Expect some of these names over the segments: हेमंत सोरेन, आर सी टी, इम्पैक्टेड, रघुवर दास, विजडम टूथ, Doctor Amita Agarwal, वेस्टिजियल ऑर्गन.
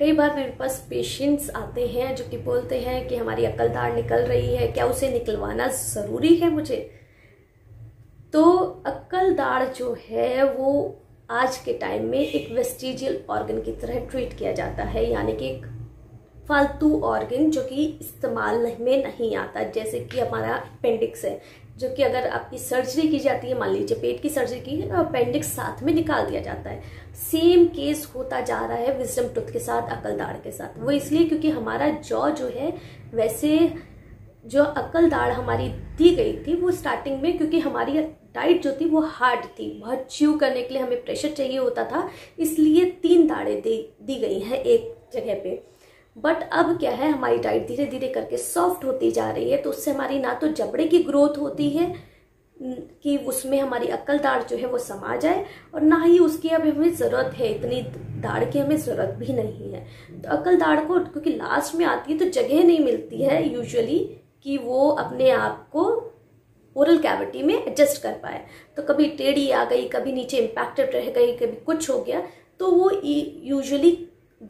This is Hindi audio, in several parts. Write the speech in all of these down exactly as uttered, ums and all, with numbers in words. कई बार मेरे पास पेशेंट्स आते हैं जो कि बोलते हैं कि हमारी अक्ल दाढ़ निकल रही है, क्या उसे निकलवाना ज़रूरी है मुझे? तो अक्ल दाढ़ जो है वो आज के टाइम में एक वेस्टिजियल ऑर्गन की तरह ट्रीट किया जाता है, यानी कि एक फालतू ऑर्गन जो कि इस्तेमाल में नहीं आता। जैसे कि हमारा अपेंडिक्स है जो कि अगर आपकी सर्जरी की जाती है, मान लीजिए पेट की सर्जरी की, अपेंडिक्स साथ में निकाल दिया जाता है। सेम केस होता जा रहा है विजडम टूथ के साथ, अक्ल दाढ़ के साथ। वो इसलिए क्योंकि हमारा जॉ जो है, वैसे जो अक्ल दाढ़ हमारी दी गई थी वो स्टार्टिंग में, क्योंकि हमारी डाइट जो थी वो हार्ड थी, बहुत च्यू करने के लिए हमें प्रेशर चाहिए होता था, इसलिए तीन दाढ़ें दी दी गई हैं एक जगह पे। बट अब क्या है, हमारी डाइट धीरे धीरे करके सॉफ्ट होती जा रही है, तो उससे हमारी ना तो जबड़े की ग्रोथ होती है कि उसमें हमारी अक्ल दाढ़ जो है वो समा जाए, और ना ही उसकी अब हमें ज़रूरत है, इतनी दाढ़ की हमें ज़रूरत भी नहीं है। तो अक्ल दाढ़ को क्योंकि लास्ट में आती है तो जगह नहीं मिलती है यूजुअली कि वो अपने आप को ओरल कैविटी में एडजस्ट कर पाए, तो कभी टेढ़ी आ गई, कभी नीचे इम्पैक्टेड रह गई, कभी कुछ हो गया, तो वो यूजुअली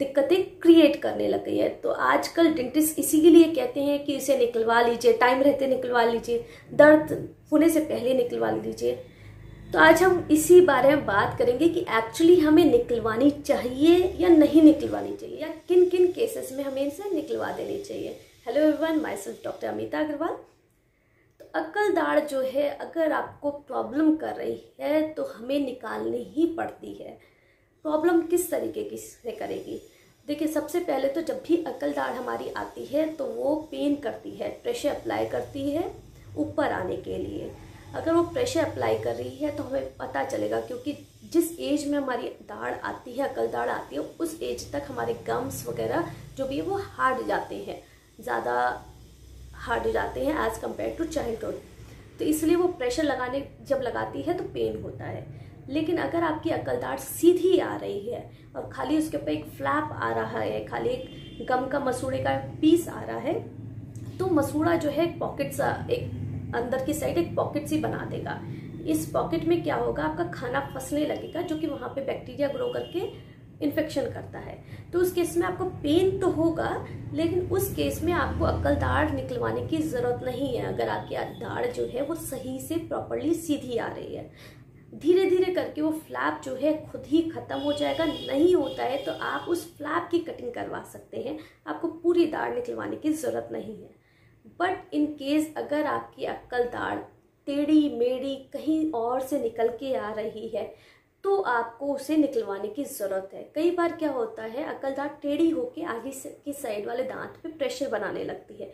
दिक्कतें क्रिएट करने लग गई है। तो आजकल डेंटिस्ट इसी के लिए कहते हैं कि इसे निकलवा लीजिए, टाइम रहते निकलवा लीजिए, दर्द होने से पहले निकलवा लीजिए। तो आज हम इसी बारे में बात करेंगे कि एक्चुअली हमें निकलवानी चाहिए या नहीं निकलवानी चाहिए, या किन किन केसेस में हमें इनसे निकलवा देनी चाहिए। Hello everyone, myself doctor Amita Agrawal. तो अक्ल दाढ़ जो है, अगर आपको प्रॉब्लम कर रही है तो हमें निकालनी ही पड़ती है। प्रॉब्लम किस तरीके की से करेगी? देखिए, सबसे पहले तो जब भी अक्ल दाढ़ हमारी आती है तो वो पेन करती है, प्रेशर अप्लाई करती है ऊपर आने के लिए। अगर वो प्रेशर अप्लाई कर रही है तो हमें पता चलेगा, क्योंकि जिस एज में हमारी दाढ़ आती है, अक्ल दाढ़ आती है, उस एज तक हमारे गम्स वगैरह जो भी है वो हार्ड हो जाते हैं, ज़्यादा हार्ड हो जाते हैं एज़ कम्पेयर टू चाइल्डहुड। तो इसलिए वो प्रेशर लगाने जब लगाती है तो पेन होता है। लेकिन अगर आपकी अक्ल दाढ़ सीधी आ रही है और खाली उसके ऊपर एक फ्लैप आ रहा है, खाली एक गम का मसूड़े का पीस आ रहा है, तो मसूड़ा जो है पॉकेट सा, एक अंदर की साइड एक पॉकेट सी बना देगा। इस पॉकेट में क्या होगा, आपका खाना फंसने लगेगा, जो कि वहाँ पे बैक्टीरिया ग्रो करके इन्फेक्शन करता है। तो उस केस में आपको पेन तो होगा, लेकिन उस केस में आपको अक्ल दाढ़ निकलवाने की ज़रूरत नहीं है, अगर आपकी दाढ़ जो है वो सही से प्रॉपरली सीधी आ रही है। धीरे धीरे करके वो फ्लैप जो है खुद ही ख़त्म हो जाएगा। नहीं होता है तो आप उस फ्लैप की कटिंग करवा सकते हैं, आपको पूरी दाढ़ निकलवाने की ज़रूरत नहीं है। बट इन केस अगर आपकी अक्ल दाढ़ टेढ़ी मेढ़ी कहीं और से निकल के आ रही है तो आपको उसे निकलवाने की ज़रूरत है। कई बार क्या होता है, अक्ल दाढ़ टेढ़ी होके आगे की साइड वाले दांत पे प्रेशर बनाने लगती है।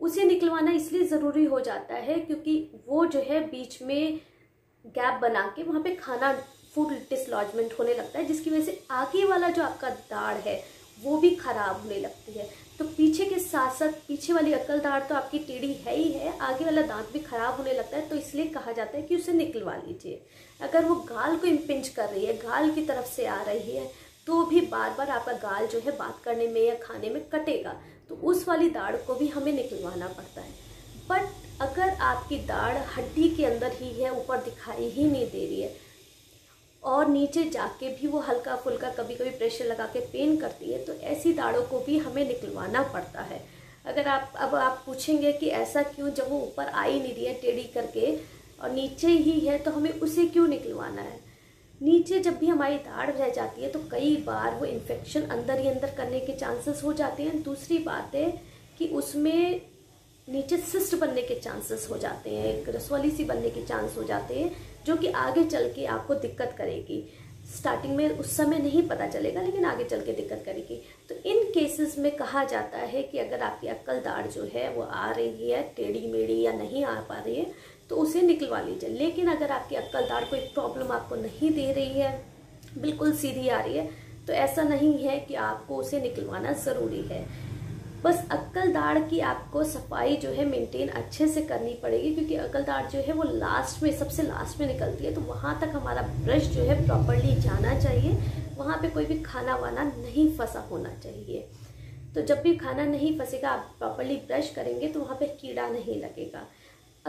उसे निकलवाना इसलिए ज़रूरी हो जाता है क्योंकि वो जो है बीच में गैप बना के वहाँ पे खाना, फूड डिसलॉजमेंट होने लगता है, जिसकी वजह से आगे वाला जो आपका दाढ़ है वो भी ख़राब होने लगती है। तो पीछे के साथ साथ पीछे वाली अक्ल दाढ़ तो आपकी टेढ़ी है ही है, आगे वाला दांत भी ख़राब होने लगता है। तो इसलिए कहा जाता है कि उसे निकलवा लीजिए। अगर वो गाल को इम्पिंज कर रही है, गाल की तरफ से आ रही है, तो भी बार बार आपका गाल जो है बात करने में या खाने में कटेगा, तो उस वाली दाढ़ को भी हमें निकलवाना पड़ता है। बट अगर आपकी दाढ़ हड्डी के अंदर ही है, ऊपर दिखाई ही नहीं दे रही है, और नीचे जाके भी वो हल्का फुल्का कभी कभी प्रेशर लगा के पेन करती है, तो ऐसी दाढ़ों को भी हमें निकलवाना पड़ता है। अगर आप अब आप पूछेंगे कि ऐसा क्यों, जब वो ऊपर आ ही नहीं रही है टेढ़ी करके और नीचे ही है तो हमें उसे क्यों निकलवाना है? नीचे जब भी हमारी दाढ़ रह जाती है तो कई बार वो इन्फेक्शन अंदर ही अंदर करने के चांसेस हो जाते हैं। दूसरी बात है कि उसमें नीचे सिस्ट बनने के चांसेस हो जाते हैं, एक रसवाली सी बनने के चांस हो जाते हैं, जो कि आगे चल के आपको दिक्कत करेगी। स्टार्टिंग में उस समय नहीं पता चलेगा, लेकिन आगे चल के दिक्कत करेगी। तो इन केसेस में कहा जाता है कि अगर आपकी अक्ल दाढ़ जो है वो आ रही है टेढ़ी मेढ़ी या नहीं आ पा रही है तो उसे निकलवा लीजिए। लेकिन अगर आपकी अक्ल दाढ़ कोई प्रॉब्लम आपको नहीं दे रही है, बिल्कुल सीधी आ रही है, तो ऐसा नहीं है कि आपको उसे निकलवाना ज़रूरी है। बस अक्ल दाढ़ की आपको सफाई जो है मेंटेन अच्छे से करनी पड़ेगी, क्योंकि अक्ल दाढ़ जो है वो लास्ट में, सबसे लास्ट में निकलती है, तो वहाँ तक हमारा ब्रश जो है प्रॉपरली जाना चाहिए, वहाँ पे कोई भी खाना वाना नहीं फंसा होना चाहिए। तो जब भी खाना नहीं फंसेगा, आप प्रॉपरली ब्रश करेंगे तो वहाँ पे कीड़ा नहीं लगेगा।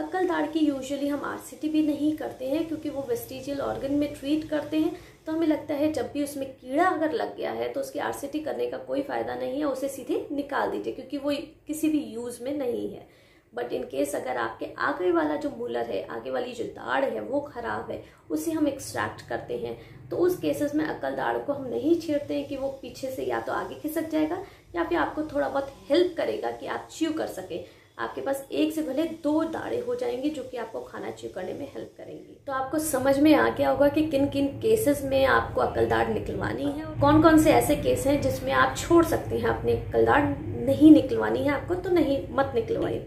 अक्ल दाढ़ की यूजुअली हम आर सी टी भी नहीं करते हैं, क्योंकि वो वेस्टिजियल ऑर्गन में ट्रीट करते हैं, तो हमें लगता है जब भी उसमें कीड़ा अगर लग गया है तो उसकी आरसीटी करने का कोई फ़ायदा नहीं है, उसे सीधे निकाल दीजिए क्योंकि वो किसी भी यूज़ में नहीं है। बट इन केस अगर आपके आगे वाला जो मूलर है, आगे वाली जो दाढ़ है वो ख़राब है, उसे हम एक्सट्रैक्ट करते हैं, तो उस केसेस में अक्ल दाढ़ को हम नहीं छेड़ते हैं कि वो पीछे से या तो आगे खिसक जाएगा या फिर आपको थोड़ा बहुत हेल्प करेगा कि आप च्यू कर सकें। आपके पास एक से भले दो दाढ़े हो जाएंगी जो कि आपको खाना च्यू करने में हेल्प करेंगी। तो आपको समझ में आ गया होगा कि किन किन केसेस में आपको अक्ल दाढ़ निकलवानी है, कौन कौन से ऐसे केस हैं जिसमें आप छोड़ सकते हैं अपनी अक्ल दाढ़, नहीं निकलवानी है आपको तो नहीं मत निकलवाइए।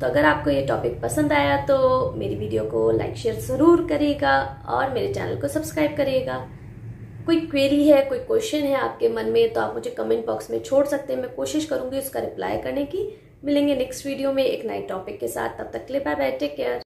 तो अगर आपको ये टॉपिक पसंद आया तो मेरी वीडियो को लाइक शेयर ज़रूर करिएगा और मेरे चैनल को सब्सक्राइब करिएगा। कोई क्वेरी है, कोई क्वेश्चन है आपके मन में तो आप मुझे कमेंट बॉक्स में छोड़ सकते हैं, मैं कोशिश करूँगी उसका रिप्लाई करने की। मिलेंगे नेक्स्ट वीडियो में एक नए टॉपिक के साथ, तब तक के लिए बाय बाय, टेक केयर।